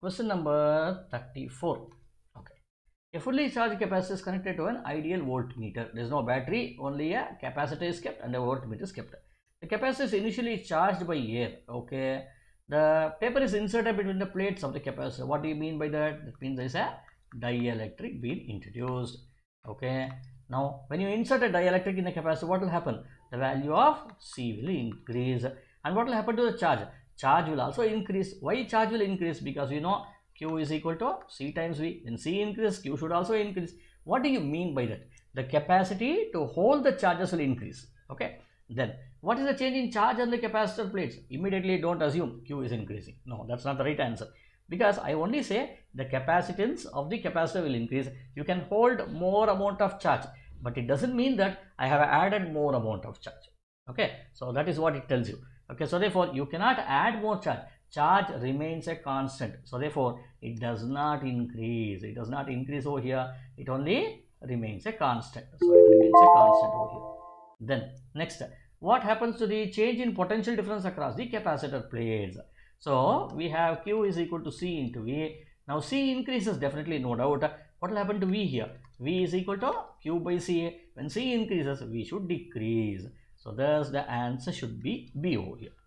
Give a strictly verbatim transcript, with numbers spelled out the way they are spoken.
Question number thirty-four. Okay. A fully charged capacitor is connected to an ideal voltmeter. There is no battery, only a capacitor is kept and a voltmeter is kept. The capacitor is initially charged by air. Okay. The paper is inserted between the plates of the capacitor. What do you mean by that? That means there is a dielectric being introduced. Okay. Now, when you insert a dielectric in the capacitor, what will happen? The value of C will increase. And what will happen to the charge? Charge will also increase. Why charge will increase? Because you know Q is equal to C times V. When C increases, Q should also increase. What do you mean by that? The capacity to hold the charges will increase. Okay. Then, what is the change in charge on the capacitor plates? Immediately don't assume Q is increasing. No, that's not the right answer. Because I only say the capacitance of the capacitor will increase. You can hold more amount of charge. But it doesn't mean that I have added more amount of charge. Okay. So, that is what it tells you. Okay. So, therefore, you cannot add more charge. Charge remains a constant. So, therefore, it does not increase. It does not increase over here. It only remains a constant. So, it remains a constant over here. Then, next, what happens to the change in potential difference across the capacitor plates? So, we have Q is equal to C into V. Now, C increases, definitely, no doubt. What will happen to V here? V is equal to Q by C. When C increases, V should decrease. So, thus the answer should be B over here.